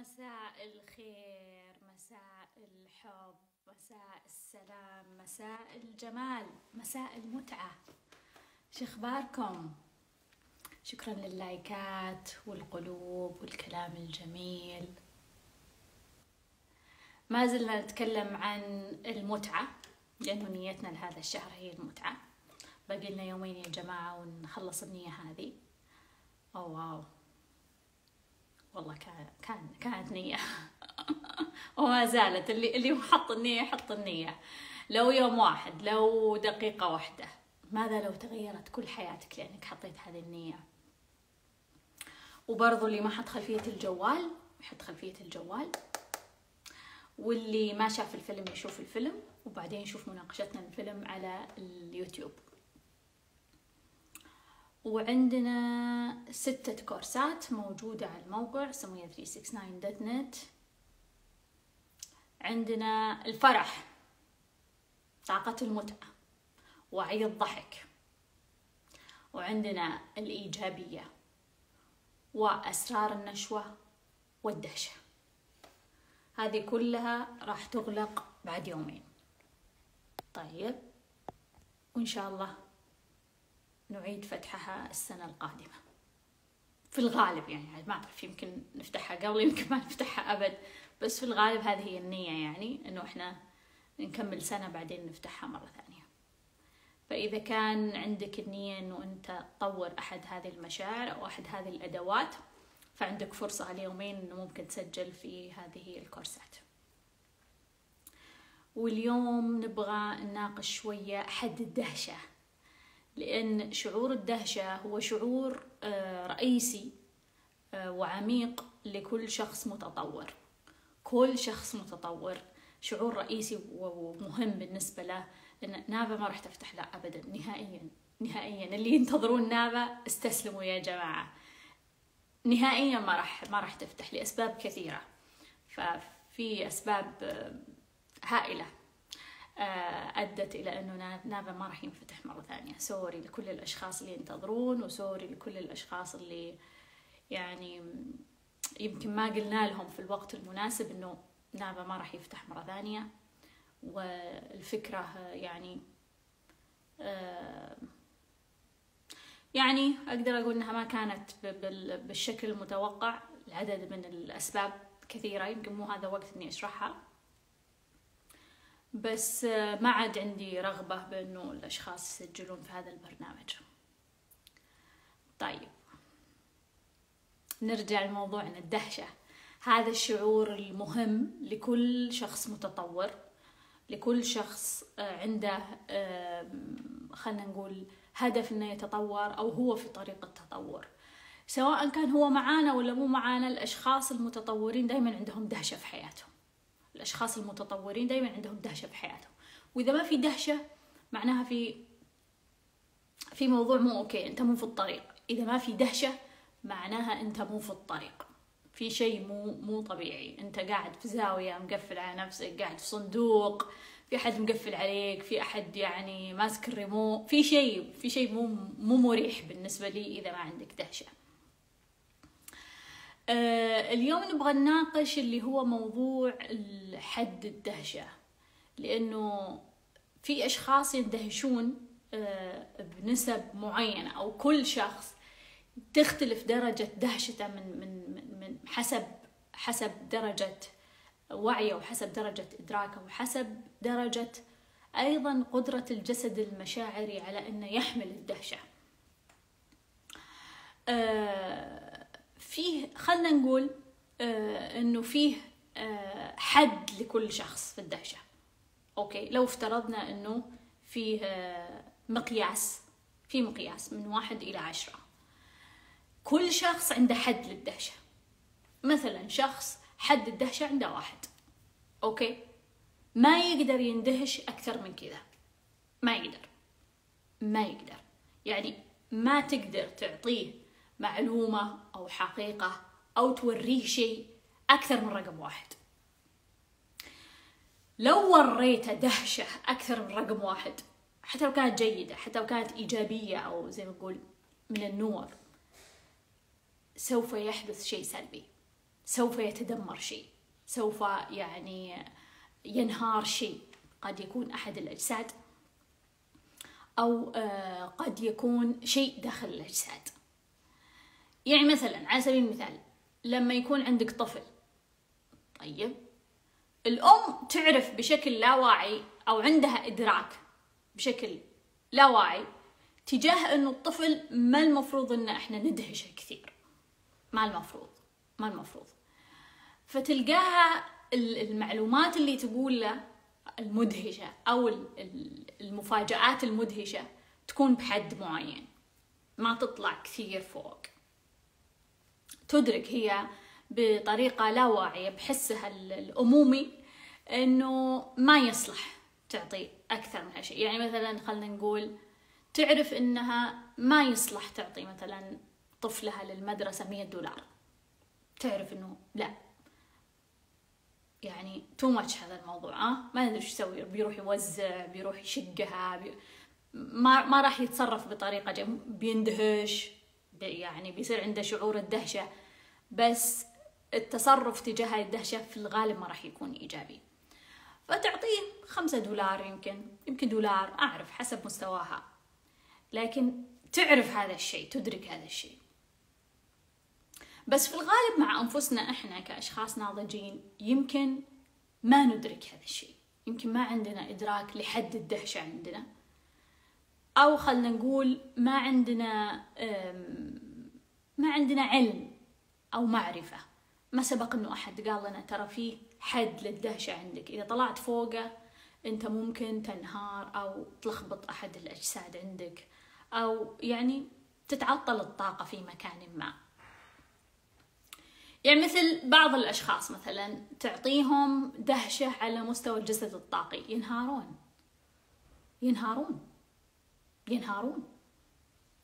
مساء الخير، مساء الحب، مساء السلام، مساء الجمال، مساء المتعة. شو اخباركم؟ شكرا لللايكات والقلوب والكلام الجميل. ما زلنا نتكلم عن المتعة لأنه نيتنا لهذا الشهر هي المتعة. باقي لنا يومين يا جماعة ونخلص النية هذه. أو واو، والله كانت نية وما زالت. اللي محط النية يحط النية، لو يوم واحد، لو دقيقة واحدة. ماذا لو تغيرت كل حياتك لأنك حطيت هذه النية؟ وبرضو اللي ما حط خلفية الجوال يحط خلفية الجوال، واللي ما شاف الفيلم يشوف الفيلم، وبعدين يشوف مناقشتنا الفيلم على اليوتيوب. وعندنا 6 كورسات موجودة على الموقع sumaya369.net. عندنا الفرح، طاقة المتعة، وعي الضحك، وعندنا الإيجابية، وأسرار النشوة، والدهشة. هذه كلها راح تغلق بعد يومين. طيب، وإن شاء الله نعيد فتحها السنة القادمة في الغالب، يعني ما أعرف، يمكن نفتحها قبل، يمكن ما نفتحها أبد، بس في الغالب هذه هي النية، يعني إنه إحنا نكمل سنة بعدين نفتحها مرة ثانية. فإذا كان عندك النية إنه أنت تطور أحد هذه المشاعر أو أحد هذه الأدوات، فعندك فرصة اليومين إنه ممكن تسجل في هذه الكورسات. واليوم نبغى نناقش شوية حد الدهشة، لأن شعور الدهشة هو شعور رئيسي وعميق لكل شخص متطور. كل شخص متطور شعور رئيسي ومهم بالنسبة له. نابة ما راح تفتح لا أبدا، نهائيا نهائيا. اللي ينتظرون نابة استسلموا يا جماعة، نهائيا ما راح تفتح لأسباب كثيرة. ففي أسباب هائلة أدت إلى أنه نابة ما راح ينفتح مرة ثانية. سوري لكل الأشخاص اللي ينتظرون، وسوري لكل الأشخاص اللي يعني يمكن ما قلنا لهم في الوقت المناسب أنه نابة ما راح يفتح مرة ثانية. والفكرة يعني أقدر أقول أنها ما كانت بالشكل المتوقع. العدد من الأسباب كثيرة، يمكن مو هذا وقت إني أشرحها، بس ما عاد عندي رغبة بأنه الأشخاص يسجلون في هذا البرنامج. طيب، نرجع لموضوعنا. الدهشة هذا الشعور المهم لكل شخص متطور، لكل شخص عنده خلنا نقول هدف إنه يتطور، أو هو في طريق التطور. سواء كان هو معانا ولا مو معانا، الأشخاص المتطورين دايما عندهم دهشة في حياتهم. الأشخاص المتطورين دايما عندهم دهشة في حياتهم، وإذا ما في دهشة معناها في موضوع مو أوكي، أنت مو في الطريق. إذا ما في دهشة معناها أنت مو في الطريق، في شيء مو طبيعي. أنت قاعد في زاوية مقفل على نفسك، قاعد في صندوق، في أحد مقفل عليك، في أحد يعني ماسك الريمو، في شيء مو مريح بالنسبة لي إذا ما عندك دهشة. اليوم نبغى نناقش اللي هو موضوع حد الدهشة، لأنه في أشخاص يندهشون بنسب معينة، أو كل شخص تختلف درجة دهشته من حسب درجة وعيه، وحسب درجة إدراكه، وحسب درجة أيضا قدرة الجسد المشاعري على أنه يحمل الدهشة. فيه خلنا نقول إنه فيه حد لكل شخص في الدهشة. أوكي، لو افترضنا إنه فيه مقياس من 1 إلى 10، كل شخص عنده حد للدهشة. مثلا شخص حد الدهشة عنده 1، أوكي، ما يقدر يندهش أكثر من كذا، ما يقدر، يعني ما تقدر تعطيه معلومة أو حقيقة أو توريه شيء أكثر من رقم 1. لو وريته دهشة أكثر من رقم 1، حتى لو كانت جيدة، حتى لو كانت إيجابية أو زي ما نقول من النور، سوف يحدث شيء سلبي، سوف يتدمر شيء، سوف يعني ينهار شيء، قد يكون أحد الأجساد أو قد يكون شيء داخل الأجساد. يعني مثلا على سبيل المثال لما يكون عندك طفل، طيب الأم تعرف بشكل لا واعي أو عندها إدراك بشكل لا واعي تجاه أنه الطفل ما المفروض أن احنا ندهشه كثير، ما المفروض، فتلقاها المعلومات اللي تقول له المدهشة أو المفاجآت المدهشة تكون بحد معين، ما تطلع كثير فوق. تدرك هي بطريقة لا واعية بحسها الأمومي أنه ما يصلح تعطي أكثر من هالشيء. يعني مثلا خلنا نقول تعرف أنها ما يصلح تعطي مثلا طفلها للمدرسة $100، تعرف أنه لا، يعني تو ماتش هذا الموضوع، ما ندري ايش يسوي، بيروح يوزع، بيروح يشقها، ما راح يتصرف بطريقة بيندهش، يعني بيصير عنده شعور الدهشة، بس التصرف تجاه هاي الدهشة في الغالب ما راح يكون إيجابي. فتعطيه $5 يمكن $1، أعرف حسب مستواها، لكن تعرف هذا الشيء، تدرك هذا الشيء. بس في الغالب مع أنفسنا إحنا كأشخاص ناضجين يمكن ما ندرك هذا الشيء، يمكن ما عندنا إدراك لحد الدهشة عندنا، أو خلنا نقول ما عندنا علم أو معرفة، ما سبق إنه أحد قال لنا ترى فيه حد للدهشة عندك، إذا طلعت فوقه أنت ممكن تنهار أو تلخبط أحد الأجساد عندك، أو يعني تتعطل الطاقة في مكان ما. يعني مثل بعض الأشخاص مثلا تعطيهم دهشة على مستوى الجسد الطاقي، ينهارون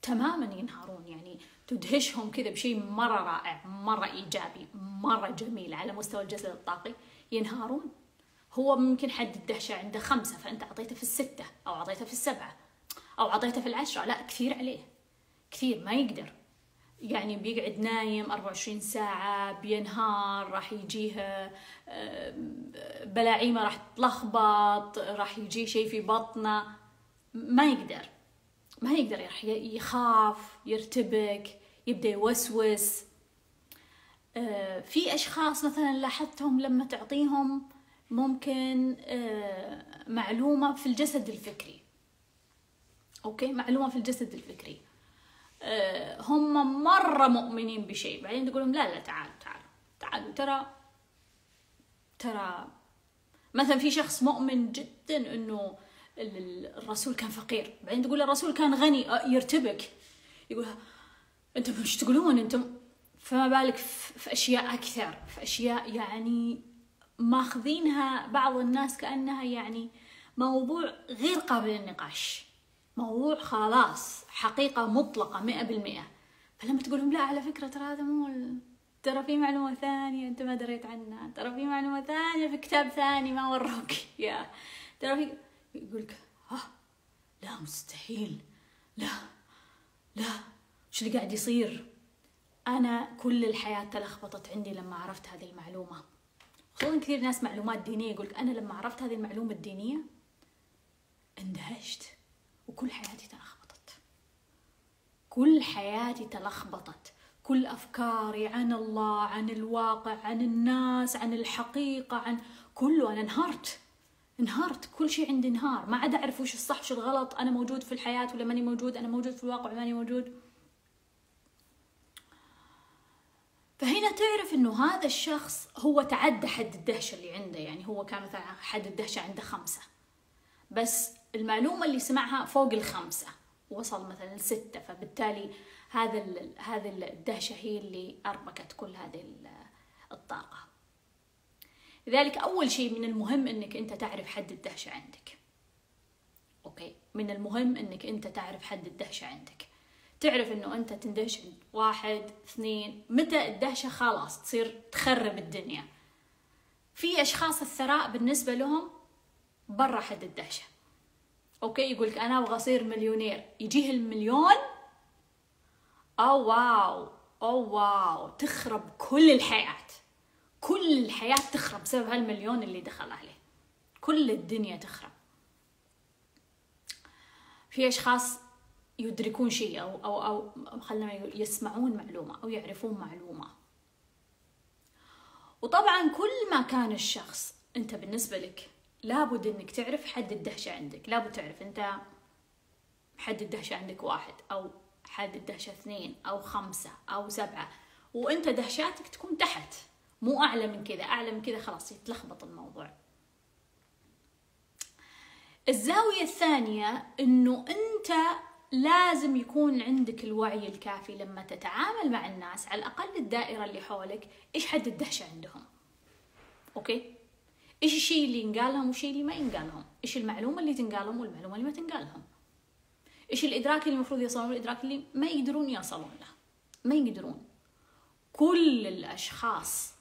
تماما، ينهارون، يعني تدهشهم كذا بشيء مرة رائع، مرة إيجابي، مرة جميل على مستوى الجسد الطاقي، ينهارون. هو ممكن حد الدهشة عنده 5، فأنت أعطيته في 6 أو أعطيته في 7 أو أعطيته في 10، لا كثير عليه، كثير ما يقدر، يعني بيقعد نايم 24 ساعة، بينهار، راح يجيه بلاعيمة، راح تلخبط، راح يجيه شيء في بطنه، ما يقدر، راح يخاف، يرتبك، يبدأ يوسوس. في أشخاص مثلا لاحظتهم لما تعطيهم ممكن معلومة في الجسد الفكري، أوكي، معلومة في الجسد الفكري، هم مرة مؤمنين بشيء، بعدين تقول لهم لا تعالوا ترى مثلا في شخص مؤمن جدا انه الرسول كان فقير، بعدين تقول الرسول كان غني، يرتبك، يقول انتم ايش تقولون انتم، فما بالك في اشياء اكثر، في اشياء يعني ماخذينها بعض الناس كأنها يعني موضوع غير قابل للنقاش، موضوع خلاص حقيقة مطلقة 100%. فلما تقولهم لا على فكرة ترى هذا مو، ترى في معلومة ثانية أنت ما دريت عنها، ترى في معلومة ثانية في كتاب ثاني ما وروك يا ترى في، يقولك لا مستحيل، لا وش اللي قاعد يصير، أنا كل الحياة تلخبطت عندي لما عرفت هذه المعلومة. خصوصا كثير ناس معلومات دينية يقولك أنا لما عرفت هذه المعلومة الدينية اندهشت وكل حياتي تلخبطت، كل أفكاري عن الله، عن الواقع، عن الناس، عن الحقيقة، عن كله، أنا انهارت، كل شيء عندي انهار، ما عاد أعرف وش الصح وش الغلط، أنا موجود في الحياة ولا ماني موجود، أنا موجود في الواقع ولا ماني موجود. فهنا تعرف إنه هذا الشخص هو تعدى حد الدهشة اللي عنده، يعني هو كان مثلا حد الدهشة عنده 5 بس المعلومة اللي سمعها فوق 5، وصل مثلا 6، فبالتالي هذا الدهشة هي اللي أربكت كل هذه الطاقة. لذلك أول شيء من المهم إنك أنت تعرف حد الدهشة عندك، أوكي، من المهم إنك أنت تعرف حد الدهشة عندك، تعرف إنه أنت تندهش عند 1، 2، متى الدهشة خلاص تصير تخرب الدنيا. في أشخاص الثراء بالنسبة لهم برا حد الدهشة، اوكي، يقولك انا ابغى اصير مليونير، يجيه $1,000,000، او واو تخرب كل الحياة، كل الحياة تخرب بسبب هالمليون اللي دخل عليه، كل الدنيا تخرب. في أشخاص يدركون شيء أو خلينا يسمعون معلومة أو يعرفون معلومة. وطبعا كل ما كان الشخص، أنت بالنسبة لك لابد أنك تعرف حد الدهشة عندك، لابد تعرف أنت حد الدهشة عندك 1 أو حد الدهشة 2 أو 5 أو 7، وأنت دهشاتك تكون تحت، مو أعلى من كذا. أعلى من كذا خلاص يتلخبط الموضوع. الزاوية الثانية أنه أنت لازم يكون عندك الوعي الكافي لما تتعامل مع الناس، على الأقل الدائرة اللي حولك، إيش حد الدهشة عندهم، أوكي؟ إيش الشيء اللي ينقالهم والشيء اللي ما ينقالهم، إيش المعلومة اللي تنقالهم والمعلومة اللي ما تنقالهم، إيش الإدراك اللي المفروض يصلون والإدراك اللي ما يقدرون يصلون له، ما يقدرون. كل الأشخاص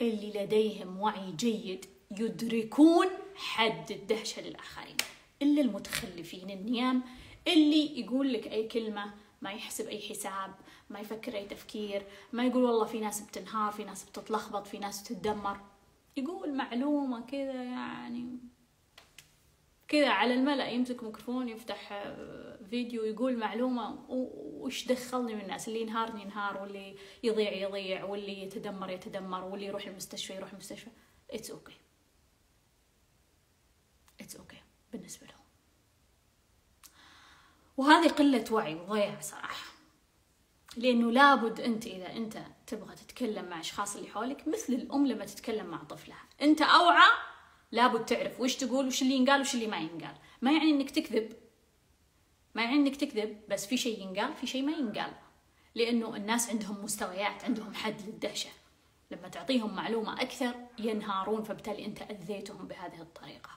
اللي لديهم وعي جيد يدركون حد الدهشة للآخرين، إلا المتخلفين النيام اللي يقول لك أي كلمة، ما يحسب أي حساب، ما يفكر أي تفكير، ما يقول والله في ناس بتنهار، في ناس بتتلخبط، في ناس بتتدمر، يقول معلومة كذا يعني كذا على الملأ، يمسك ميكروفون يفتح فيديو يقول معلومة، وش دخلني من الناس، اللي ينهارني ينهار، واللي يضيع يضيع، واللي يتدمر يتدمر، واللي يروح المستشفى يروح المستشفى. It's okay. It's okay بالنسبة لهم. وهذه قلة وعي وضياع صراحة، لأنه لابد أنت إذا أنت تبغى تتكلم مع أشخاص اللي حولك، مثل الأم لما تتكلم مع طفلها، أنت أوعى لابد تعرف وش تقول، وش اللي ينقال وش اللي ما ينقال. ما يعني إنك تكذب، ما يعني إنك تكذب، بس في شيء ينقال في شيء ما ينقال، لأنه الناس عندهم مستويات، عندهم حد للدهشة. لما تعطيهم معلومة أكثر ينهارون، فبالتالي أنت أذيتهم بهذه الطريقة.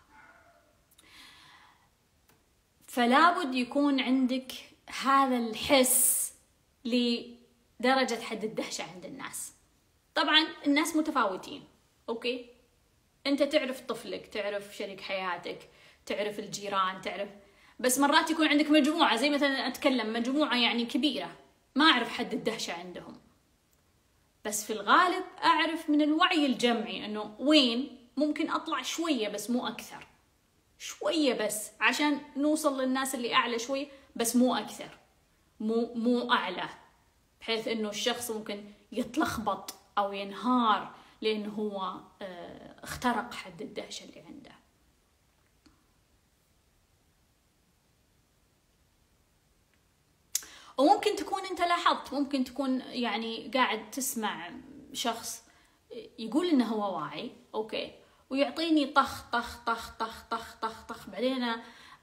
فلابد يكون عندك هذا الحس لدرجة حد الدهشة عند الناس. طبعا الناس متفاوتين، أوكي؟ أنت تعرف طفلك، تعرف شريك حياتك، تعرف الجيران، تعرف، بس مرات يكون عندك مجموعة، زي مثلا أتكلم مجموعة يعني كبيرة، ما أعرف حد الدهشة عندهم، بس في الغالب أعرف من الوعي الجمعي أنه وين ممكن أطلع شوية بس مو أكثر، شوية بس عشان نوصل للناس اللي أعلى شوي، بس مو أكثر، مو أعلى، بحيث أنه الشخص ممكن يتلخبط أو ينهار لأنه هو اخترق حد الدهشة اللي عنده. وممكن تكون أنت لاحظت، ممكن تكون يعني قاعد تسمع شخص يقول إنه هو واعي، أوكي، ويعطيني طخ طخ طخ طخ طخ طخ طخ، بعدين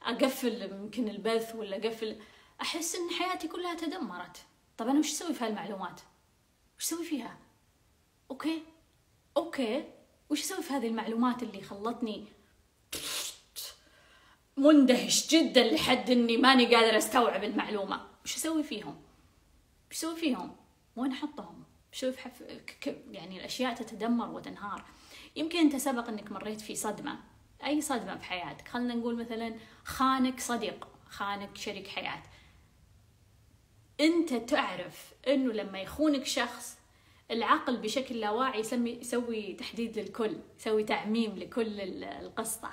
أقفل يمكن البث ولا أقفل، أحس إن حياتي كلها تدمرت. طب أنا وش أسوي في هالمعلومات؟ وش أسوي فيها؟ أوكي، وش أسوي في هذه المعلومات اللي خلتني مندهش جدا لحد إني ماني قادرة أستوعب المعلومة؟ وش أسوي فيهم؟ وش أسوي فيهم؟ وين أحطهم؟ شوف يعني الأشياء تتدمر وتنهار. يمكن أنت سبق أنك مريت في صدمة، أي صدمة في حياتك، خلنا نقول مثلا خانك صديق، خانك شريك حياة، أنت تعرف أنه لما يخونك شخص، العقل بشكل لا واعي يسوي تحديد للكل، يسوي تعميم لكل القصة،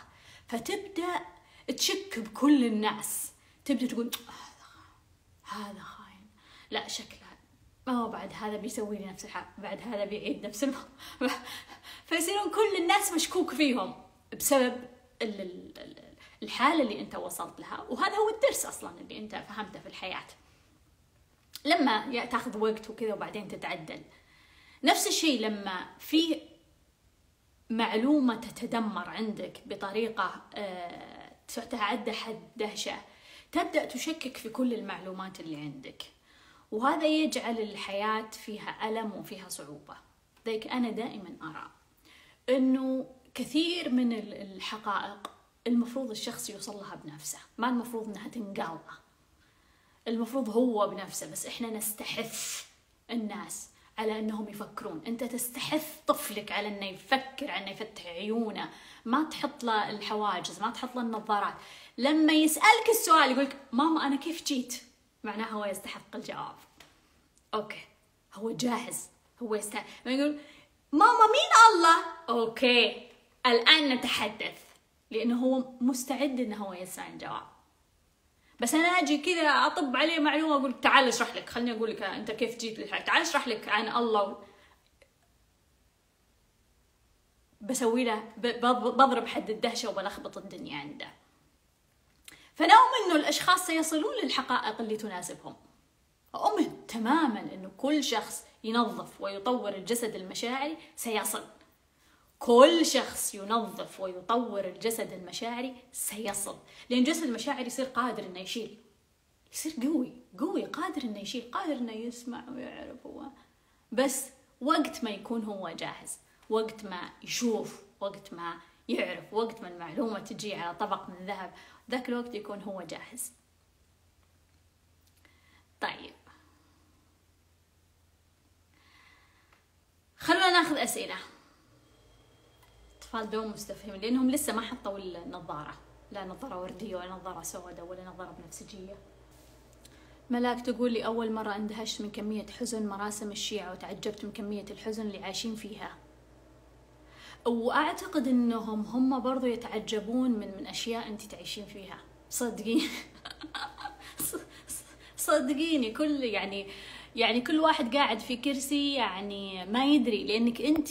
فتبدأ تشك بكل الناس، تبدأ تقول هذا خاين، لا شكله، أو بعد هذا بيسوي لي نفس الحال، بعد هذا بيعيد نفس فيصيرون كل الناس مشكوك فيهم بسبب الحالة اللي أنت وصلت لها. وهذا هو الدرس أصلا اللي أنت فهمته في الحياة، لما تاخذ وقت وكذا وبعدين تتعدل. نفس الشيء لما في معلومة تتدمر عندك بطريقة تعدى حد دهشة، تبدأ تشكك في كل المعلومات اللي عندك، وهذا يجعل الحياة فيها ألم وفيها صعوبة. ذلك أنا دائما أرى أنه كثير من الحقائق المفروض الشخص يوصل لها بنفسه، ما المفروض أنها تنقال، المفروض هو بنفسه، بس إحنا نستحث الناس على أنهم يفكرون. أنت تستحث طفلك على أنه يفكر، على أنه يفتح عيونه، ما تحط له الحواجز، ما تحط له النظارات. لما يسألك السؤال يقولك ماما أنا كيف جيت؟ معناها هو يستحق الجواب، أوكي، هو جاهز، هو يستحق. يقول ماما مين الله؟ اوكي الآن نتحدث، لأنه هو مستعد إنه هو يسمع الجواب. بس أنا أجي كذا أطب عليه معلومة أقول تعال أشرح لك، خلني أقول لك أنت كيف جيت للحياة، تعال أشرح لك عن الله. بسوي له بضرب حد الدهشة وبلخبط الدنيا عنده. فنؤمن إنه الأشخاص سيصلون للحقائق اللي تناسبهم. أؤمن تماماً إنه كل شخص ينظف ويطور الجسد المشاعري سيصل. كل شخص ينظف ويطور الجسد المشاعري سيصل، لأن الجسد المشاعري يصير قادر إنه يشيل، يصير قوي قادر إنه يشيل، قادر إنه يسمع ويعرف هو، بس وقت ما يكون هو جاهز، وقت ما يشوف، وقت ما يعرف، وقت ما المعلومة تجي على طبق من ذهب، ذاك الوقت يكون هو جاهز. طيب خلونا ناخذ أسئلة. الأطفال دوم مستفهمين لأنهم لسه ما حطوا النظارة، لا نظارة وردية ولا نظارة سوداء ولا نظارة بنفسجية. ملاك تقول لي أول مرة اندهشت من كمية حزن مراسم الشيعة، وتعجبت من كمية الحزن اللي عايشين فيها. وأعتقد إنهم هم برضو يتعجبون من أشياء أنت تعيشين فيها، صدقيني. صدقيني كل يعني كل واحد قاعد في كرسي يعني ما يدري، لأنك أنت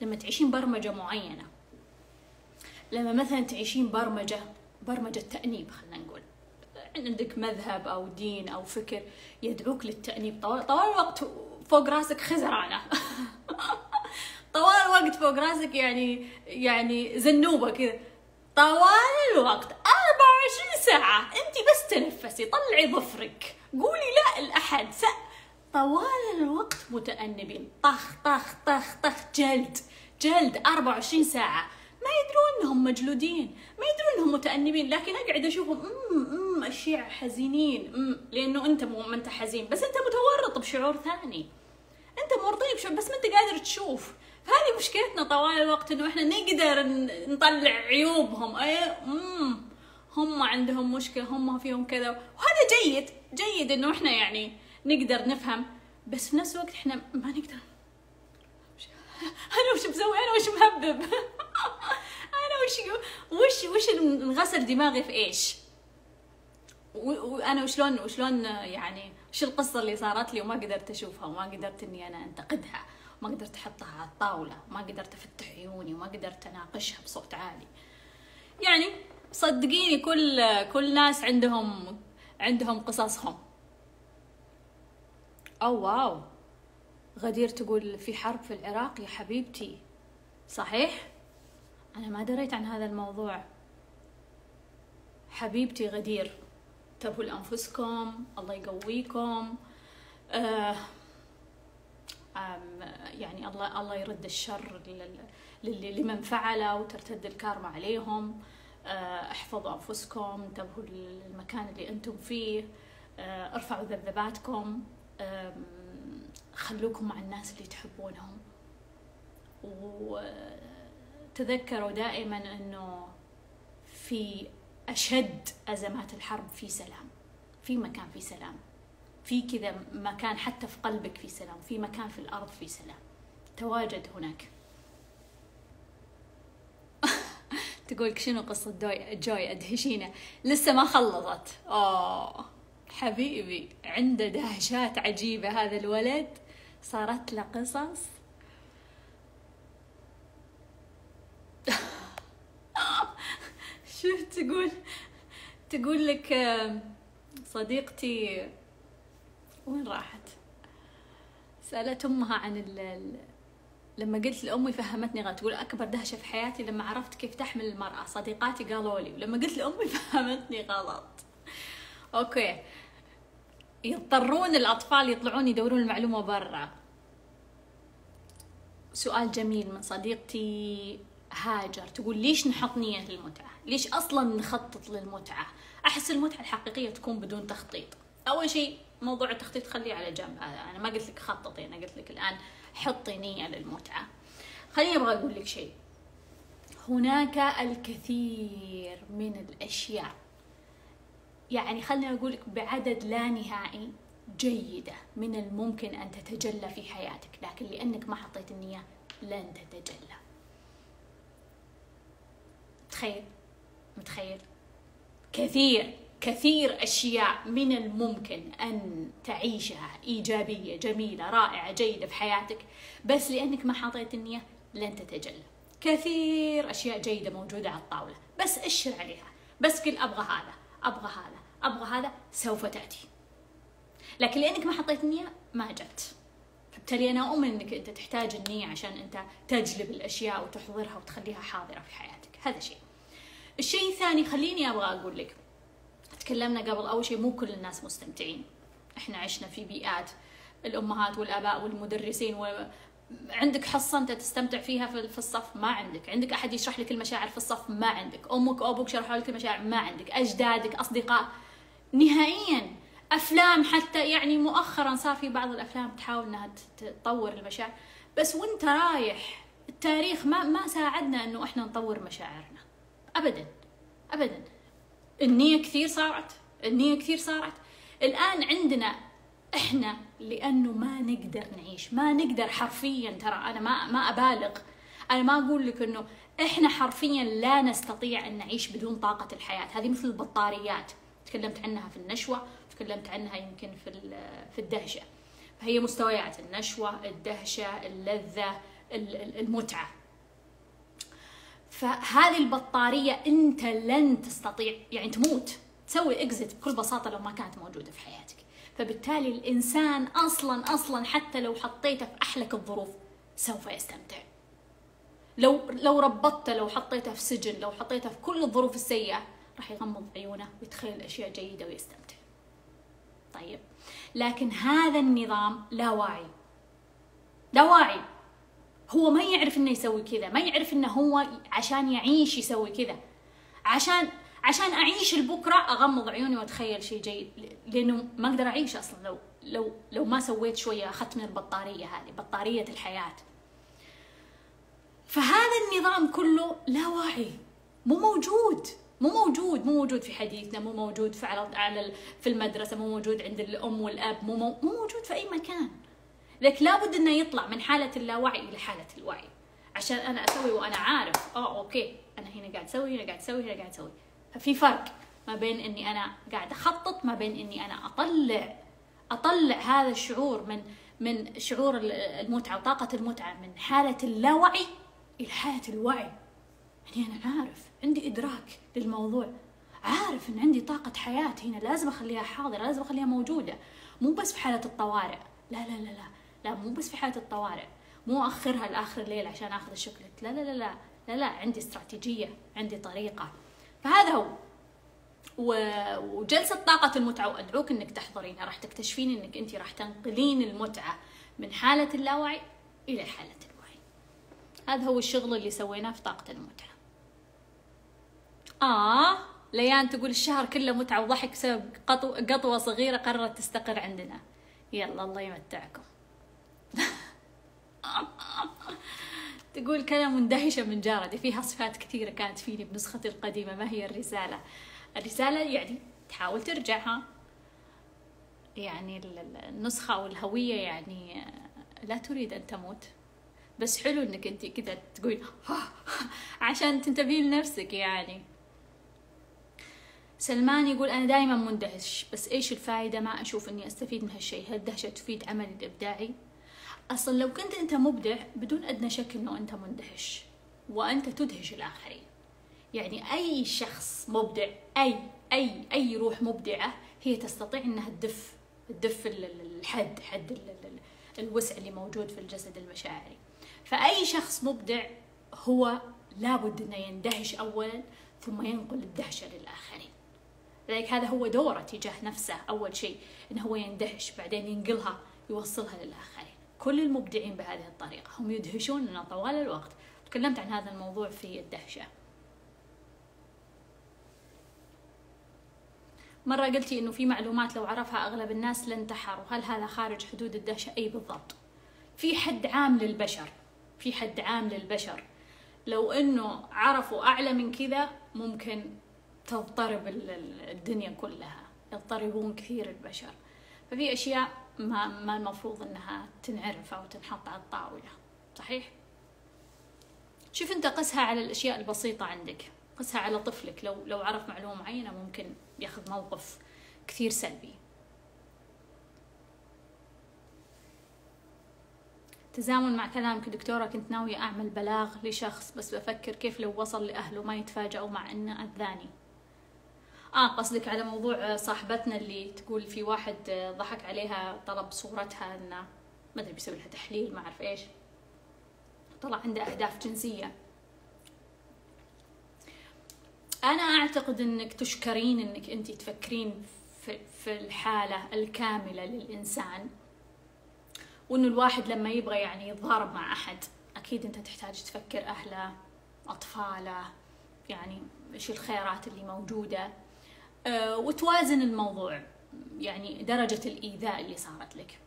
لما تعيشين برمجة معينة، لما مثلا تعيشين برمجة تأنيب، خلينا نقول عندك مذهب أو دين أو فكر يدعوك للتأنيب، طوال الوقت فوق راسك خزرانة. طوال الوقت فوق راسك يعني زنوبة كذا، طوال الوقت 24 ساعة أنت بس تنفسي، طلعي ظفرك، قولي لا لأحد، طوال الوقت متأنبين، طخ طخ طخ طخ، جلد 24 ساعة، ما يدرون انهم مجلودين، ما يدرون انهم متأنبين، لكن اقعد اشوفهم الشيعة حزينين، لانه انت ما انت حزين، بس انت متورط بشعور ثاني. انت مرضي بشعور بس ما انت قادر تشوف، فهذه مشكلتنا طوال الوقت انه احنا نقدر نطلع عيوبهم، هم عندهم مشكلة، هم فيهم كذا، وهذا جيد انه احنا يعني نقدر نفهم، بس في نفس الوقت احنا ما نقدر. انا وش بسوي؟ انا وش مهبب؟ انا وش نغسر دماغي في ايش؟ وانا وشلون يعني وش القصة اللي صارت لي وما قدرت اشوفها، وما قدرت اني انا انتقدها، وما قدرت احطها على الطاولة، وما قدرت افتح عيوني، وما قدرت اناقشها بصوت عالي. يعني صدقيني كل ناس عندهم قصصهم. أو واو، غدير تقول في حرب في العراق يا حبيبتي، صحيح؟ أنا ما دريت عن هذا الموضوع حبيبتي غدير. انتبهوا لأنفسكم، الله يقويكم، يعني الله يرد الشر لمن فعله وترتد الكارما عليهم. احفظوا أنفسكم، انتبهوا للمكان اللي أنتم فيه، ارفعوا ذبذباتكم، خلوكم مع الناس اللي تحبونهم، وتذكروا دائما انه في اشد ازمات الحرب في سلام، في مكان في سلام، في كذا مكان حتى في قلبك في سلام، في مكان في الارض في سلام، تواجد هناك. تقولك شنو قصة جوي ادهشينا، لسه ما خلصت. حبيبي عنده دهشات عجيبة هذا الولد، صارت له قصص. شفت، تقول لك صديقتي وين راحت؟ سألت أمها عن لما قلت لأمي فهمتني غلط، تقول أكبر دهشة في حياتي لما عرفت كيف تحمل المرأة، صديقاتي قالوا لي ولما قلت لأمي فهمتني غلط. اوكي، يضطرون الأطفال يطلعون يدورون المعلومة برا. سؤال جميل من صديقتي هاجر، تقول ليش نحط نية للمتعة؟ ليش أصلا نخطط للمتعة؟ أحس المتعة الحقيقية تكون بدون تخطيط. أول شيء موضوع التخطيط خليه على جنب، أنا ما قلت لك خططي، أنا قلت لك الآن حطي نية للمتعة. خليني أبغى أقول لك شيء، هناك الكثير من الأشياء، يعني خليني أقولك بعدد لا نهائي جيدة من الممكن أن تتجلى في حياتك، لكن لأنك ما حطيت النية لن تتجلى. تخيل، متخيل كثير كثير أشياء من الممكن أن تعيشها إيجابية جميلة رائعة جيدة في حياتك، بس لأنك ما حاطيت النية لن تتجلى. كثير أشياء جيدة موجودة على الطاولة، بس أشر عليها، بس كل أبغى هذا أبغى هذا أبغى هذا، سوف تأتي. لكن لأنك ما حطيت النية ما جت. فبالتالي أنا أؤمن أنك أنت تحتاج النية عشان أنت تجلب الأشياء وتحضرها وتخليها حاضرة في حياتك. هذا شيء. الشيء الثاني، خليني أبغى أقول لك، تكلمنا قبل أول شيء مو كل الناس مستمتعين. إحنا عشنا في بيئات الأمهات والآباء والمدرسين، عندك حصة أنت تستمتع فيها في الصف ما عندك، عندك أحد يشرح لك المشاعر في الصف ما عندك، أمك وأبوك شرحوا لك المشاعر ما عندك، أجدادك، أصدقاء، نهائياً. أفلام حتى، يعني مؤخراً صار في بعض الأفلام تحاول أنها تطور المشاعر، بس وأنت رايح التاريخ ما ساعدنا أنه إحنا نطور مشاعرنا أبداً أبداً. النية كثير صارت، النية كثير صارت الآن عندنا إحنا، لأنه ما نقدر نعيش، ما نقدر حرفياً. ترى أنا ما أبالغ، أنا ما أقول لك أنه إحنا حرفياً لا نستطيع أن نعيش بدون طاقة الحياة. هذه مثل البطاريات، تكلمت عنها في النشوة، تكلمت عنها يمكن في الدهشة. فهي مستويات: النشوة، الدهشة، اللذة، المتعة. فهذه البطارية أنت لن تستطيع، يعني تموت، تسوي إكزت بكل بساطة لو ما كانت موجودة في حياتك. فبالتالي الإنسان أصلاً حتى لو حطيته في أحلك الظروف سوف يستمتع. لو ربطته، لو حطيته في سجن، لو حطيته في كل الظروف السيئة، راح يغمض عيونه ويتخيل أشياء جيدة ويستمتع. طيب، لكن هذا النظام لا واعي، لا واعي. هو ما يعرف إنه يسوي كذا، ما يعرف إنه هو عشان يعيش يسوي كذا. عشان أعيش البكرة أغمض عيوني وأتخيل شيء جيد، لأنه ما أقدر أعيش أصلا لو ما سويت شوية، أخذت من البطارية هذه، بطارية الحياة. فهذا النظام كله لا واعي، مو موجود في حديثنا، مو موجود في المدرسة، مو موجود عند الأم والأب، مو موجود في أي مكان. لكن لابد إنه يطلع من حالة اللاوعي إلى حالة الوعي، عشان أنا أسوي وأنا عارف أوكي أنا هنا قاعد أسوي، هنا قاعد أسوي، هنا قاعد أسوي. ففي فرق ما بين إني أنا قاعد أخطط، ما بين إني أنا أطلع هذا الشعور من شعور المتعة وطاقة المتعة من حالة اللاوعي إلى حالة الوعي. يعني أنا عارف، عندي إدراك للموضوع، عارف إن عندي طاقة حياة هنا لازم أخليها حاضرة، لازم أخليها موجودة. مو بس في حالة الطوارئ، لا لا لا لا لا، مو بس في حالة الطوارئ، مو أخرها لآخر الليل عشان آخذ الشوكلت، لا لا لا لا لا لا، عندي استراتيجية، عندي طريقة. فهذا هو. وجلسة طاقة المتعة، وأدعوك إنك تحضرينها، راح تكتشفين إنك أنت راح تنقلين المتعة من حالة اللاوعي إلى حالة الوعي. هذا هو الشغل اللي سويناه في طاقة المتعة. ليان تقول الشهر كله متعة وضحك بسبب قطوة صغيرة قررت تستقر عندنا. يلا الله يمتعكم. تقول كلمة مندهشة من جارتي فيها صفات كثيرة كانت فيني بنسختي القديمة، ما هي الرسالة؟ الرسالة يعني تحاول ترجعها، يعني النسخة والهوية، يعني لا تريد أن تموت، بس حلو إنك أنت كذا تقول عشان تنتبهين لنفسك. يعني سلمان يقول أنا دائما مندهش، بس إيش الفائدة؟ ما أشوف إني أستفيد من هالشيء. هالدهشة تفيد عملي الإبداعي. أصلا لو كنت أنت مبدع بدون أدنى شك إنه أنت مندهش، وأنت تدهش الآخرين. يعني أي شخص مبدع، أي روح مبدعة، هي تستطيع إنها تدف حد الوسع اللي موجود في الجسد المشاعري. فأي شخص مبدع هو لابد إنه يندهش أولا، ثم ينقل الدهشة للآخرين. لذلك هذا هو دوره تجاه نفسه، أول شيء إنه هو يندهش، بعدين ينقلها، يوصلها للآخرين. كل المبدعين بهذه الطريقة هم يدهشوننا طوال الوقت. تكلمت عن هذا الموضوع في الدهشة. مرة قلتي إنه في معلومات لو عرفها أغلب الناس لانتحروا، هل هذا خارج حدود الدهشة؟ أي بالضبط. في حد عام للبشر، في حد عام للبشر، لو إنه عرفوا أعلى من كذا ممكن تضطرب الدنيا كلها، يضطربون كثير البشر. ففي أشياء ما المفروض إنها تنعرف أو تنحط على الطاولة، صحيح؟ شوف انت قسها على الاشياء البسيطه عندك، قسها على طفلك، لو عرف معلومه معينه ممكن ياخذ موقف كثير سلبي. تزامن مع كلامك دكتورة، كنت ناوية أعمل بلاغ لشخص بس بفكر كيف لو وصل لأهله ما يتفاجأوا مع إنه أذاني. قصدك على موضوع صاحبتنا اللي تقول في واحد ضحك عليها، طلب صورتها إنه ما أدري بيسوي لها تحليل ما أعرف إيش، طلع عنده أهداف جنسية. أنا أعتقد إنك تشكرين إنك أنتي تفكرين في الحالة الكاملة للإنسان، وإنه الواحد لما يبغى يعني يتضارب مع أحد أكيد أنت تحتاج تفكر أهله، أطفاله، يعني إيش الخيارات اللي موجودة، وتوازن الموضوع، يعني درجة الإيذاء اللي صارت لك.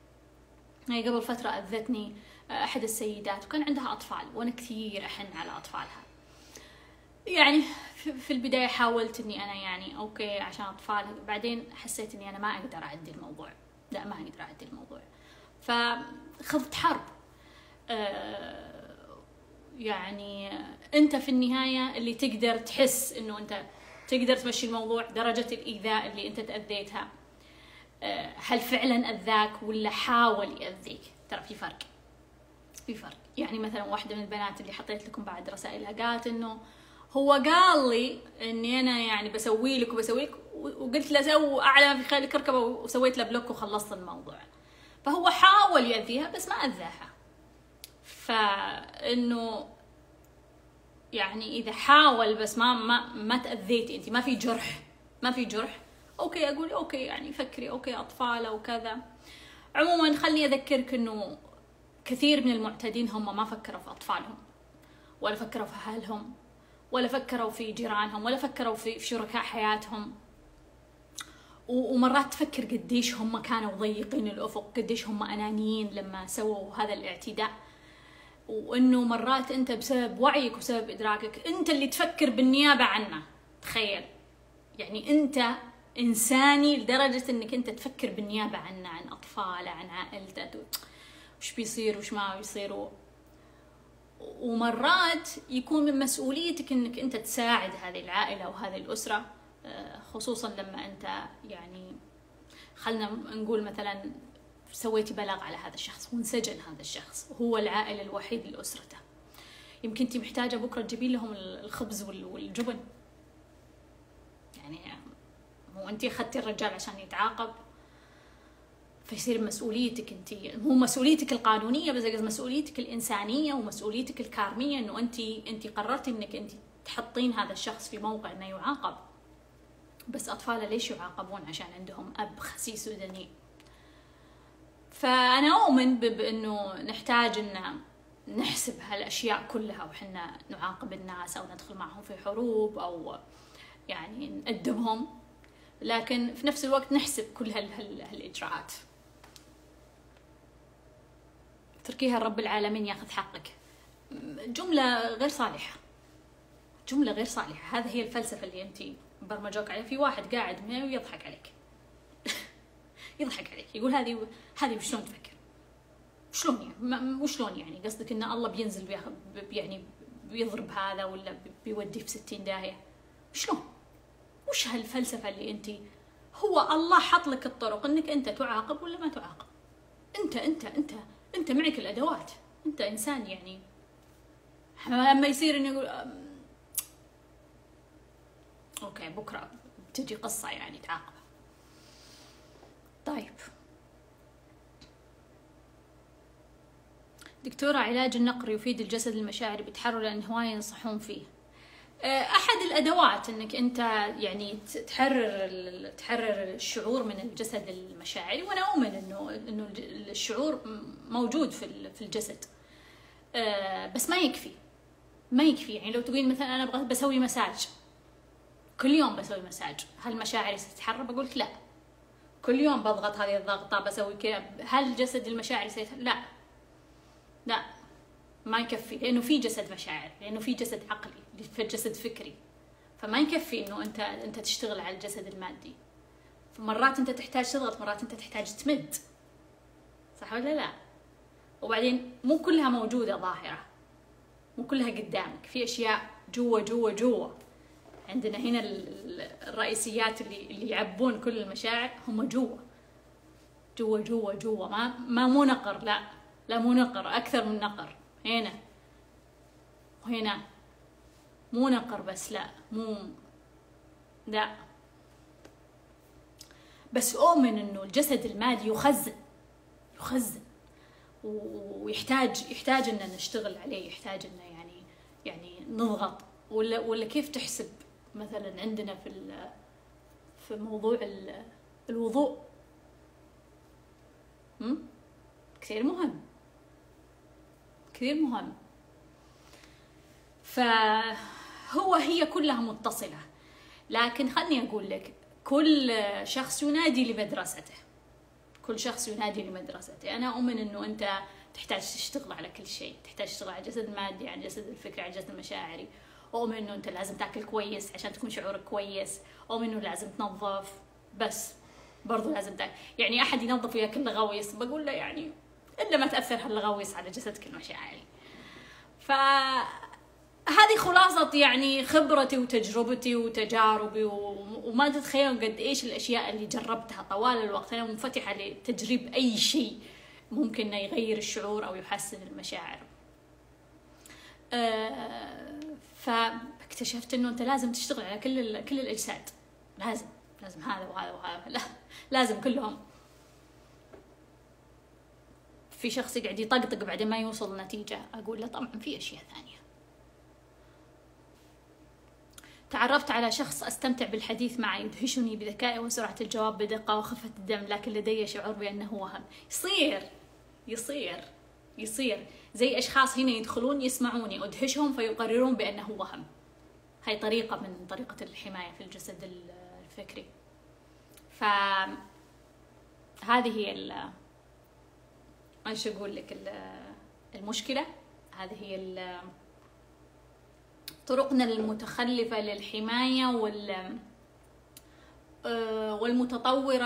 هي قبل فترة أذتني أحد السيدات وكان عندها أطفال، وأنا كثير أحن على أطفالها. يعني في البداية حاولت إني أنا يعني أوكي عشان أطفالها، بعدين حسيت إني أنا ما أقدر أعدي الموضوع، لا ما أقدر أعدي الموضوع. فخضت حرب. يعني انت في النهاية اللي تقدر تحس انه انت تقدر تمشي الموضوع، درجة الايذاء اللي انت تأذيتها، هل فعلا اذاك ولا حاول يأذيك؟ ترى في فرق، في فرق. يعني مثلا واحدة من البنات اللي حطيت لكم بعد رسائلها قالت انه هو قال لي اني انا يعني بسوي لك وبسوي لك، وقلت له سو اعلى ما في خيالك اركبه، وسويت له بلوك وخلصت الموضوع. فهو حاول يأذيها بس ما أذاها. فإنه يعني إذا حاول بس ما تأذيتي أنت، ما في جرح، ما في جرح، أوكي أقول أوكي يعني فكري أوكي أطفاله وكذا. عموما خلني أذكرك إنه كثير من المعتدين هم ما فكروا في أطفالهم، ولا فكروا في أهلهم، ولا فكروا في جيرانهم، ولا فكروا في شركاء حياتهم. ومرات تفكر قديش هم كانوا ضيقين الأفق، قديش هم أنانيين لما سووا هذا الاعتداء، وإنه مرات أنت بسبب وعيك وسبب إدراكك أنت اللي تفكر بالنيابة عنه. تخيل يعني أنت إنساني لدرجة أنك أنت تفكر بالنيابة عنه، عن أطفاله، عن عائلته، وش بيصير وش ما بيصير. ومرات يكون من مسؤوليتك أنك أنت تساعد هذه العائلة وهذه الأسرة، خصوصا لما انت يعني خلنا نقول مثلا سويتي بلاغ على هذا الشخص وانسجن هذا الشخص وهو العائل الوحيد لأسرته. يمكن انت محتاجه بكره تجيبين لهم الخبز والجبن، يعني مو انت اخذتي الرجال عشان يتعاقب، فيصير مسؤوليتك انت، مو مسؤوليتك القانونيه بس مسؤوليتك الانسانيه ومسؤوليتك الكارميه، انه انت قررتي انك انت تحطين هذا الشخص في موقع انه يعاقب. بس أطفاله ليش يعاقبون؟ عشان عندهم أب خسيس ودني. فأنا أؤمن بأنه نحتاج أن نحسب هالأشياء كلها وحنا نعاقب الناس أو ندخل معهم في حروب أو يعني نأدبهم، لكن في نفس الوقت نحسب كل هالإجراءات. تركيها رب العالمين ياخذ حقك، جملة غير صالحة، جملة غير صالحة. هذه هي الفلسفة اللي أنت برمجوك عليه. في واحد قاعد معي ويضحك عليك يضحك عليك، يقول هذه شلون تفكر؟ شلون يعني؟ وشلون يعني؟ قصدك ان الله بينزل يعني بيضرب هذا ولا بيوديه في 60 داهيه؟ شلون؟ وش هالفلسفه اللي انت؟ هو الله حط لك الطرق انك انت تعاقب ولا ما تعاقب. انت انت انت انت معك الادوات، انت انسان. يعني لما يصير انه يقول اوكي بكره بتجي قصه يعني تعاقبه. طيب دكتوره، علاج النقر يفيد الجسد المشاعر بتحرر، لان هوايه ينصحون فيه. احد الادوات انك انت يعني تحرر الشعور من الجسد المشاعري، وانا اؤمن انه الشعور موجود في الجسد، بس ما يكفي. يعني لو تقولين مثلا انا ابغى بسوي مساج، كل يوم بسوي مساج، هل مشاعري ستتحرر؟ بقولك لا. كل يوم بضغط هذه الضغطة بسوي كذا، هل جسد المشاعر سيتحرر؟ لا لا، ما يكفي، لأنه في جسد مشاعر، لأنه في جسد عقلي، في جسد فكري، فما يكفي إنه أنت تشتغل على الجسد المادي. فمرات أنت تحتاج تضغط، مرات أنت تحتاج تمد، صح ولا لا؟ وبعدين مو كلها موجودة ظاهرة، مو كلها قدامك، في اشياء جوا جوا جوا. عندنا هنا الرئيسيات اللي يعبون كل المشاعر هم جوا جوا جوا جوا. ما مو نقر، لا مو نقر، اكثر من نقر. هنا وهنا مو نقر بس، لا مو لا. بس اؤمن انه الجسد المادي يخزن ويحتاج ان نشتغل عليه، يحتاج ان يعني نضغط. ولا كيف تحسب مثلا عندنا في موضوع الوضوء كثير مهم كثير مهم. هي كلها متصلة، لكن خلني أقول لك كل شخص ينادي لمدرسته، كل شخص ينادي لمدرسته. أنا أؤمن إنه أنت تحتاج تشتغل على كل شيء، تحتاج تشتغل على الجسد المادي، على الجسد الفكري، على الجسد المشاعري. أؤمن إنه أنت لازم تاكل كويس عشان تكون شعورك كويس، أؤمن إنه لازم تنظف، بس برضو لازم تاكل. يعني أحد ينظف وياكل لغويس، بقول له يعني إلا ما تأثر هاللغويس على جسدك المشاعري. هذه خلاصة خبرتي وتجربتي وتجاربي، وما تتخيلون قد ايش الاشياء اللي جربتها طوال الوقت. انا منفتحة لتجريب اي شيء ممكن انه يغير الشعور او يحسن المشاعر. فاكتشفت انه انت لازم تشتغل على كل الاجساد، لازم هذا وهذا وهذا، لازم كلهم. في شخص يقعد يطقطق بعدين ما يوصل لنتيجة، اقول له طبعا في اشياء ثانية. تعرفت على شخص أستمتع بالحديث معه، يدهشني بذكائه وسرعة الجواب، بدقة وخفة الدم، لكن لدي شعور بأنه وهم. يصير زي أشخاص هنا يدخلون يسمعوني أدهشهم فيقررون بأنه وهم. هاي طريقة من طريقة الحماية في الجسد الفكري. فهذه هي ايش أقول لك المشكلة. هذه هي طرقنا المتخلفة للحماية والمتطورة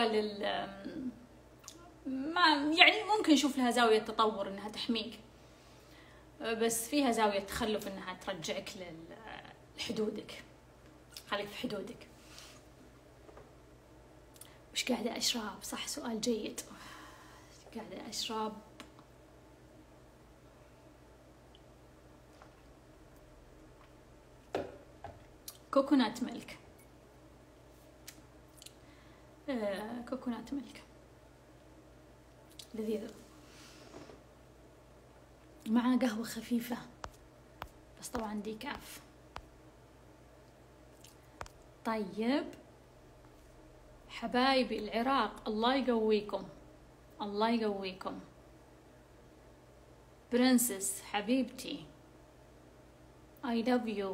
ما يعني ممكن نشوف لها زاوية تطور انها تحميك، بس فيها زاوية تخلف انها ترجعك لحدودك. خليك في حدودك. وش قاعدة اشرب؟ صح، سؤال جيد. قاعدة اشرب كوكونات ملك. كوكونات ملك لذيذة مع قهوة خفيفة، بس طبعا ديكاف. طيب حبايبي العراق، الله يقويكم الله يقويكم. برنسس حبيبتي I love you.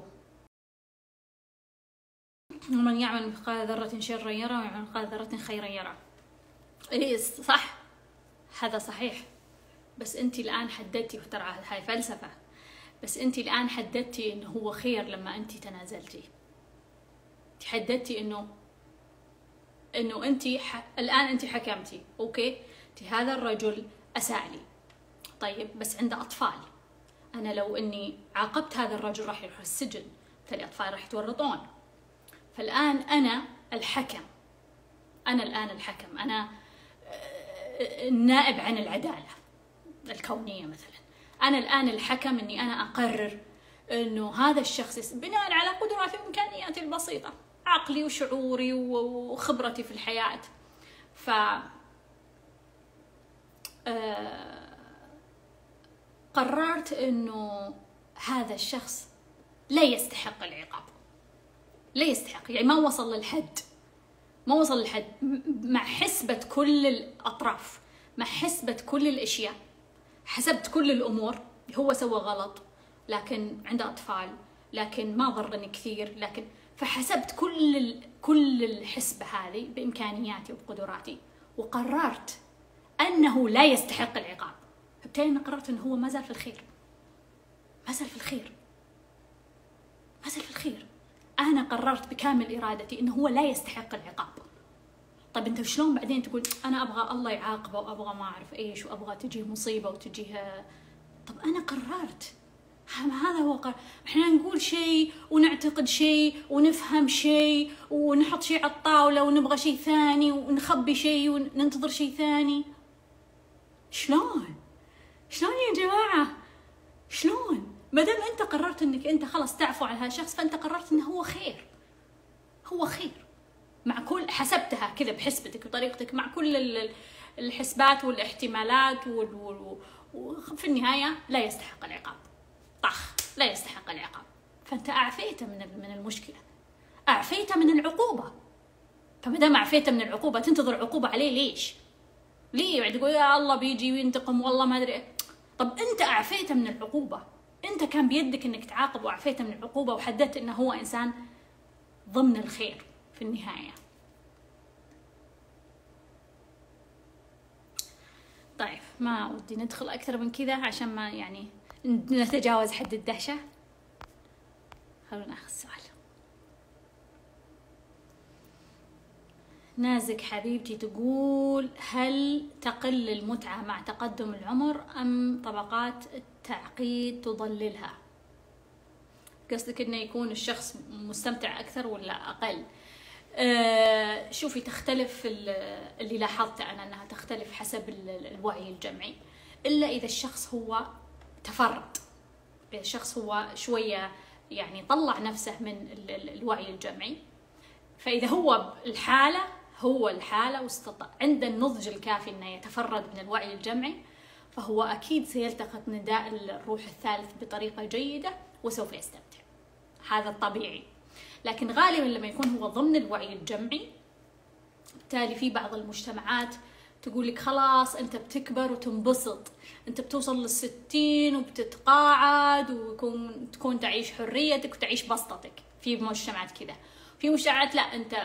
ومن يعمل مثقال ذرة شرا يرى ويعمل مثقال ذرة خيرا يرى. اي صح، هذا صحيح. بس انت الان حددتي، ترى هاي فلسفة، بس انت الان حددتي انه هو خير لما انت تنازلتي. حددتي انه انت الان انت حكمتي، اوكي هذا الرجل اساء لي، طيب بس عنده اطفال، انا لو اني عاقبت هذا الرجل راح يروح السجن، بالتالي اطفال راح يتورطون. فالآن أنا الحكم، أنا الآن الحكم، أنا النائب عن العدالة الكونية مثلا. أنا الآن الحكم، أني أنا أقرر أنه هذا الشخص بناء على قدراتي وإمكانياتي البسيطة، عقلي وشعوري وخبرتي في الحياة. قررت أنه هذا الشخص لا يستحق العقاب، لا يستحق، يعني ما وصل للحد، ما وصل للحد. مع حسبة كل الأطراف، مع حسبة كل الأشياء، حسبت كل الأمور. هو سوى غلط، لكن عنده أطفال، لكن ما ضرني كثير، لكن فحسبت كل الحسبة هذه بإمكانياتي وبقدراتي، وقررت أنه لا يستحق العقاب. فبالتالي أنا قررت أنه هو ما زال في الخير، ما زال في الخير، ما زال في الخير. أنا قررت بكامل إرادتي إنه هو لا يستحق العقاب. طيب أنت شلون بعدين تقول أنا أبغى الله يعاقبه وأبغى ما أعرف إيش وأبغى تجيه مصيبة وتجيه؟ طب أنا قررت، هذا هو قرار. احنا نقول شيء ونعتقد شيء ونفهم شيء ونحط شيء على الطاولة ونبغى شيء ثاني ونخبي شيء وننتظر شيء ثاني. شلون؟ شلون يا جماعة؟ شلون؟ ما دام انت قررت انك انت خلاص تعفو عن هذا الشخص، فانت قررت انه هو خير. هو خير. مع كل حسبتها كذا بحسبتك وطريقتك، مع كل الحسبات والاحتمالات وفي النهاية لا يستحق العقاب. طخ، لا يستحق العقاب. فأنت أعفيته من المشكلة، أعفيته من العقوبة. فما دام أعفيته من العقوبة، تنتظر عقوبة عليه ليش؟ ليه بعد تقول يا الله بيجي وينتقم والله ما أدري؟ طب أنت أعفيته من العقوبة، أنت كان بيدك إنك تعاقب وأعفيته من العقوبة وحددت إنه هو إنسان ضمن الخير في النهاية. طيب ما ودي ندخل أكثر من كذا عشان ما يعني نتجاوز حد الدهشة. خلونا ناخذ سؤال. نازك حبيبتي تقول: هل تقل المتعة مع تقدم العمر أم طبقات التعقيد تضللها؟ قصدك إنه يكون الشخص مستمتع أكثر ولا أقل؟ شوفي، تختلف. اللي لاحظته أنا أنها تختلف حسب الوعي الجمعي، إلا إذا الشخص هو تفرد، إذا الشخص هو شوية يعني طلع نفسه من الوعي الجمعي. فإذا هو الحالة واستطاع عند النضج الكافي أنه يتفرد من الوعي الجمعي، فهو أكيد سيلتقط نداء الروح الثالث بطريقة جيدة وسوف يستمتع. هذا الطبيعي. لكن غالبا لما يكون هو ضمن الوعي الجمعي، بالتالي في بعض المجتمعات تقول لك خلاص انت بتكبر وتنبسط، انت بتوصل للستين وبتتقاعد تكون تعيش حريتك وتعيش بسطتك. في مجتمعات كذا، في مجتمعات لا، انت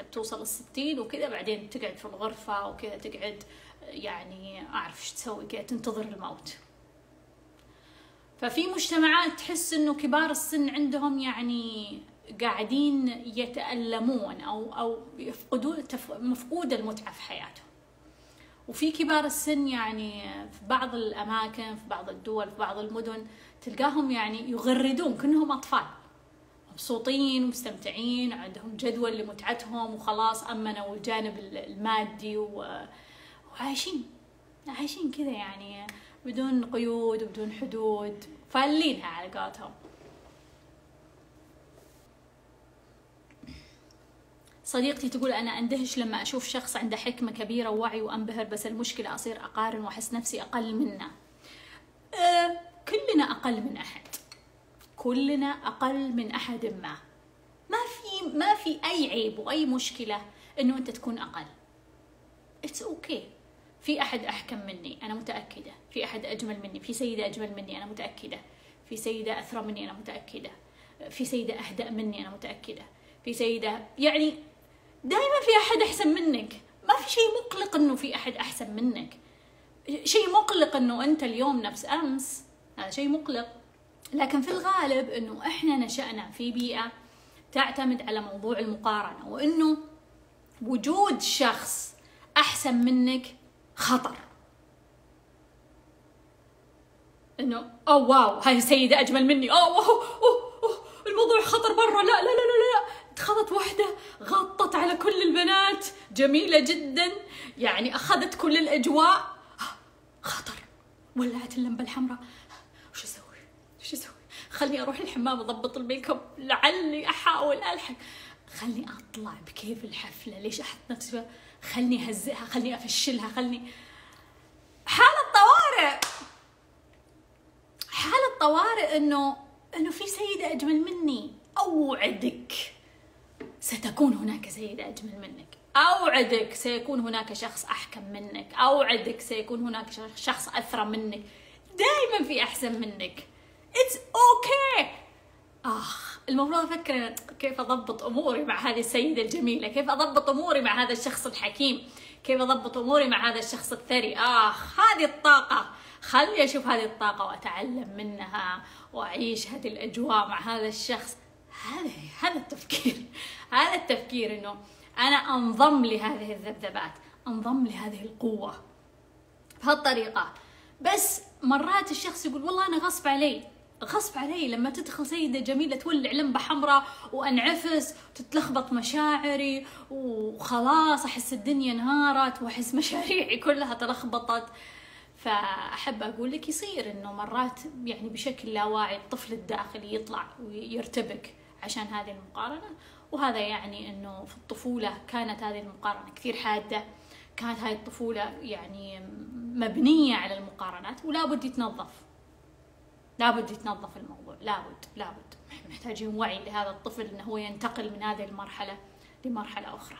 بتوصل للستين وكذا بعدين تقعد في الغرفة وكذا، تقعد يعني اعرف ايش تسوي كذا، تنتظر الموت. ففي مجتمعات تحس انه كبار السن عندهم يعني قاعدين يتألمون او يفقدون مفقود المتعة في حياتهم. وفي كبار السن يعني في بعض الأماكن، في بعض الدول، في بعض المدن، تلقاهم يعني يغردون كأنهم أطفال، مبسوطين ومستمتعين، عندهم جدول لمتعتهم وخلاص أمنوا الجانب المادي وعايشين كذا يعني بدون قيود وبدون حدود، فالينها على قولتهم. صديقتي تقول: أنا أندهش لما أشوف شخص عنده حكمة كبيرة ووعي وأنبهر، بس المشكلة أصير أقارن وأحس نفسي أقل منه. كلنا أقل من أحد، كلنا أقل من أحد. ما في أي عيب وأي مشكلة إنه أنت تكون أقل. It's okay. في أحد أحكم مني أنا متأكدة، في أحد أجمل مني، في سيدة أجمل مني أنا متأكدة، في سيدة أثرى مني أنا متأكدة، في سيدة أهدأ مني أنا متأكدة، في سيدة يعني دائما في أحد أحسن منك. ما في شيء مقلق إنه في أحد أحسن منك. شيء مقلق إنه أنت اليوم نفس أمس، هذا شيء مقلق. لكن في الغالب إنه إحنا نشأنا في بيئة تعتمد على موضوع المقارنة، وإنه وجود شخص أحسن منك خطر. إنه أوه واو هاي السيدة أجمل مني، أوه الموضوع خطر برا، لا لا لا لا، تخطت واحدة غطت على كل البنات، جميلة جدا يعني أخذت كل الأجواء، خطر، ولعت اللمبة الحمراء، وش أسوي؟ خلني أروح الحمام أضبط الميك اب لعلي أحاول ألحق، خلني أطلع بكيف الحفلة، ليش أحط نفسي، خلني أهزئها، خلني أفشلها، خلني حالة طوارئ إنه في سيدة أجمل مني. أوعدك ستكون هناك سيدة أجمل منك، أوعدك سيكون هناك شخص أحكم منك، أوعدك سيكون هناك شخص أثرى منك. دائما في أحسن منك. It's okay. المفروض أفكر كيف أضبط أموري مع هذه السيدة الجميلة، كيف أضبط أموري مع هذا الشخص الحكيم، كيف أضبط أموري مع هذا الشخص الثري. هذه الطاقة، خلي أشوف هذه الطاقة وأتعلم منها وأعيش هذه الأجواء مع هذا الشخص. هذا التفكير، هذا التفكير إنه أنا أنضم لهذه الذبذبات، أنضم لهذه القوة بهالطريقة. بس مرات الشخص يقول والله أنا غصب علي، غصب علي لما تدخل سيدة جميلة تولع لمبة حمراء وأنعفس وتتلخبط مشاعري وخلاص أحس الدنيا انهارت وأحس مشاريعي كلها تلخبطت. فأحب أقول لك يصير إنه مرات يعني بشكل لا واعي الطفل الداخلي يطلع ويرتبك عشان هذه المقارنة، وهذا يعني إنه في الطفولة كانت هذه المقارنة كثير حادة، كانت هاي الطفولة يعني مبنية على المقارنات، ولا بد يتنظف، لابد يتنظف الموضوع، لابد محتاجين وعي لهذا الطفل إنه هو ينتقل من هذه المرحلة لمرحلة أخرى.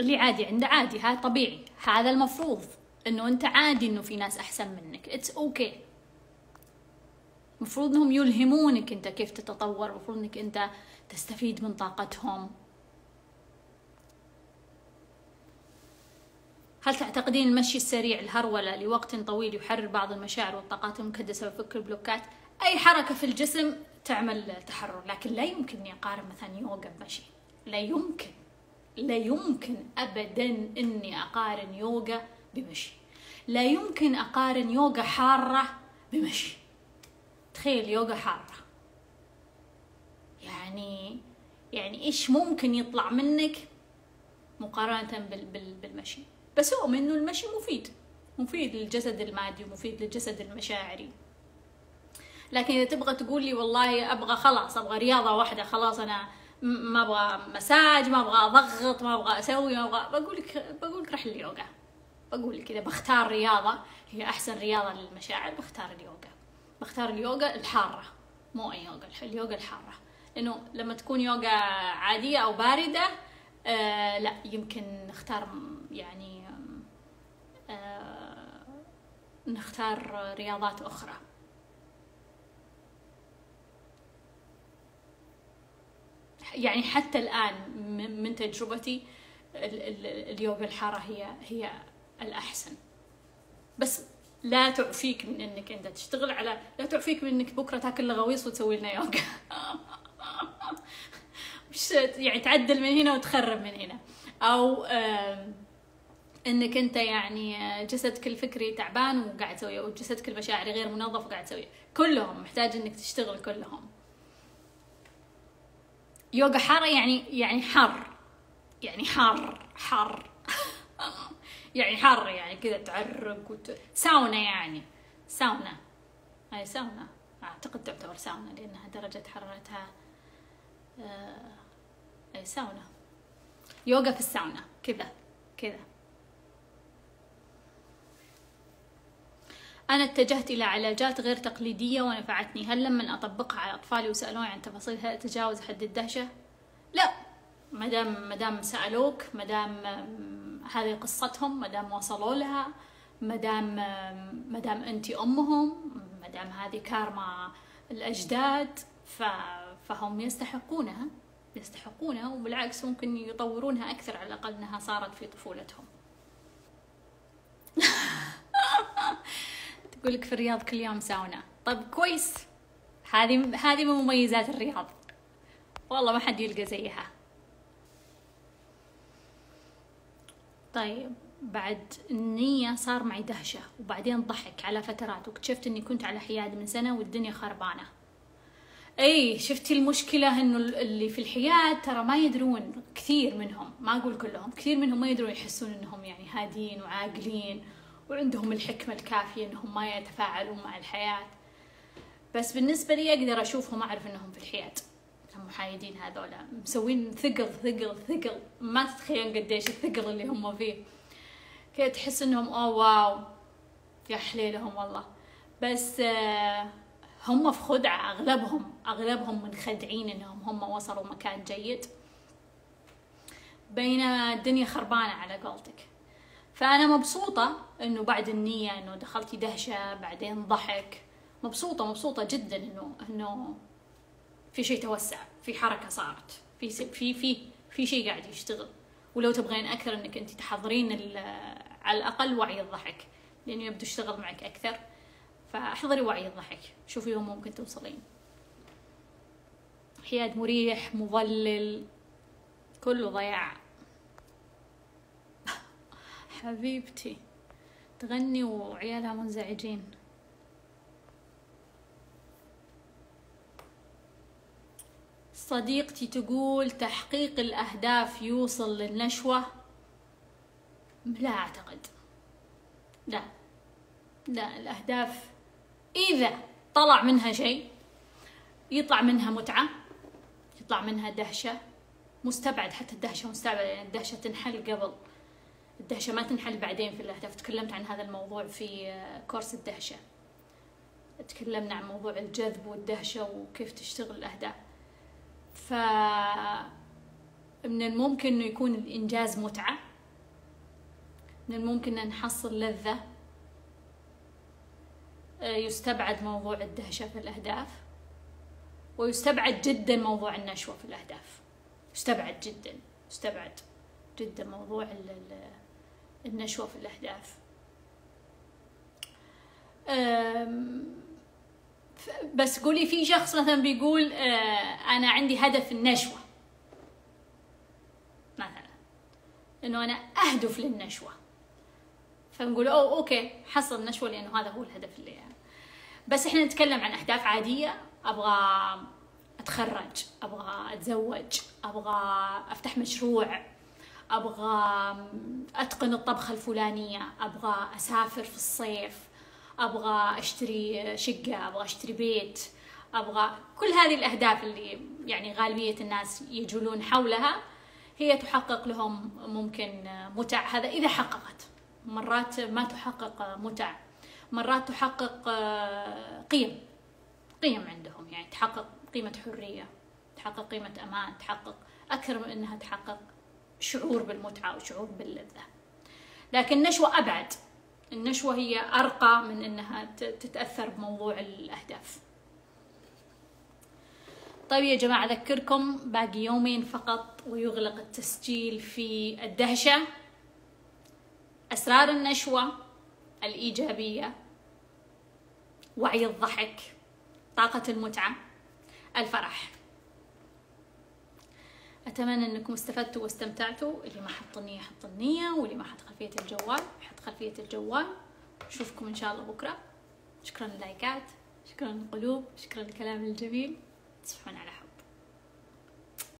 اللي عادي عنده عادي، هاي طبيعي، هذا المفروض إنه أنت عادي إنه في ناس أحسن منك، it's okay. المفروض إنهم يلهمونك أنت كيف تتطور، المفروض إنك أنت تستفيد من طاقتهم. هل تعتقدين المشي السريع الهرولة لوقت طويل يحرر بعض المشاعر والطاقات المكدسة ويفك البلوكات؟ أي حركة في الجسم تعمل تحرر، لكن لا يمكنني أقارن مثلا يوغا بمشي، لا يمكن أبدا إني أقارن يوغا بمشي، لا يمكن أقارن يوغا حارة بمشي. تخيل يوغا حارة، يعني إيش ممكن يطلع منك مقارنة بالمشي؟ بس هو إنه المشي مفيد للجسد المادي ومفيد للجسد المشاعري. لكن إذا تبغى تقول لي والله أبغى رياضة واحدة خلاص، أنا ما أبغى مساج، ما أبغى أضغط، ما أبغى أسوي، ما أبغى، بقولك رح اليوغا. بقولك إذا بختار رياضة هي أحسن رياضة للمشاعر بختار اليوغا الحارة، مو أي يوغا، اليوغا الحارة، لأنه لما تكون يوغا عادية أو باردة لا يمكن نختار، يعني نختار رياضات أخرى. يعني حتى الآن من تجربتي اليوغا الحارة هي الأحسن، بس لا تعفيك من إنك أنت تشتغل على، لا تعفيك من إنك بكرة تاكل لغويص وتسوي لنا يوغا مش يعني تعدل من هنا وتخرب من هنا، أو انك انت يعني جسدك الفكري تعبان وقاعد تسويه، وجسدك المشاعري غير منظف وقاعد تسويه، كلهم محتاج انك تشتغل كلهم. يوغا حارة يعني حر، يعني حر يعني حر، يعني كذا تعرق ساونا، يعني ساونا، هاي ساونا اعتقد تعتبر ساونا لانها درجة حرارتها اي ساونا، يوغا في الساونا كذا. أنا اتجهت إلى علاجات غير تقليدية ونفعتني، هل لما أطبقها على أطفالي وسألوني عن تفاصيلها أتجاوز حد الدهشة؟ لا، مدام سألوك، مدام هذه قصتهم، مدام وصلوا لها، مدام أنت أمهم، مدام هذه كارما الأجداد، فهم يستحقونها، وبالعكس ممكن يطورونها أكثر، على الأقل أنها صارت في طفولتهم. يقولك في الرياض كل يوم ساونا، طيب كويس، هذه من مميزات الرياض، والله ما حد يلقى زيها. طيب بعد النية صار معي دهشة وبعدين ضحك على فترات، واكتشفت اني كنت على حياد من سنة والدنيا خربانة. اي شفتي المشكلة انه اللي في الحياد ترى ما يدرون، كثير منهم، ما اقول كلهم، كثير منهم ما يدرون، يحسون انهم يعني هادين وعاقلين وعندهم الحكمة الكافية إنهم ما يتفاعلون مع الحياة، بس بالنسبة لي أقدر أشوفهم، أعرف إنهم في الحياة، المحايدين هذولا مسوين ثقل، ما تتخيلون قديش الثقل اللي هم فيه، كذا تحس إنهم أوه واو يا حليلهم والله، بس هم في خدعة، أغلبهم منخدعين إنهم هم وصلوا مكان جيد، بينما الدنيا خربانة على قولتك. فأنا مبسوطة إنه بعد النية إنه دخلتي دهشة بعدين ضحك، مبسوطة جدا إنه في شيء توسع، في حركة صارت، في شيء قاعد يشتغل. ولو تبغين أكثر إنك أنت تحضرين على الأقل وعي الضحك، لأنه يبدو يشتغل معك أكثر، فاحضري وعي الضحك، شوفي وين ممكن توصلين. حياد مريح مظلل كله ضياع. حبيبتي تغني وعيالها منزعجين، صديقتي تقول تحقيق الأهداف يوصل للنشوة. لا أعتقد، لا الأهداف إذا طلع منها شيء، يطلع منها متعة، يطلع منها دهشة، مستبعد حتى الدهشة مستبعدة، يعني الدهشة تنحل قبل، الدهشة ما تنحل بعدين في الأهداف. تكلمت عن هذا الموضوع في كورس الدهشة، تكلمنا عن موضوع الجذب والدهشة وكيف تشتغل الأهداف. فمن الممكن إنه يكون الإنجاز متعة، من الممكن أن نحصل لذة، يستبعد موضوع الدهشة في الأهداف، ويستبعد جدا موضوع النشوة في الأهداف، يستبعد جدا موضوع النشوة في الأهداف. بس قولي في شخص مثلا بيقول أنا عندي هدف النشوة مثلا، إنه أنا أهدف للنشوة، فنقول أوكي حصل نشوة لأنه هذا هو الهدف اللي يعني. بس إحنا نتكلم عن أهداف عادية، أبغى أتخرج، أبغى أتزوج، أبغى أفتح مشروع، أبغى أتقن الطبخة الفلانية، أبغى أسافر في الصيف، أبغى أشتري شقة، أبغى أشتري بيت، أبغى كل هذه الأهداف اللي يعني غالبية الناس يجولون حولها، هي تحقق لهم ممكن متع. هذا إذا حققت، مرات ما تحقق متع، مرات تحقق قيم عندهم، يعني تحقق قيمة حرية، تحقق قيمة أمان، تحقق أكثر من أنها تحقق شعور بالمتعة وشعور باللذة. لكن النشوة أبعد، النشوة هي أرقى من أنها تتأثر بموضوع الأهداف. طيب يا جماعة، أذكركم باقي يومين فقط ويغلق التسجيل في الدهشة، أسرار النشوة، الإيجابية، وعي الضحك، طاقة المتعة، الفرح. أتمنى أنكم استفدتوا واستمتعتوا. اللي ما حط النية حط النية، واللي ما حط خلفية الجوال حط خلفية الجوال. أشوفكم إن شاء الله بكرة. شكرا للايكات، شكرا للقلوب، شكرا للكلام الجميل. تصبحون على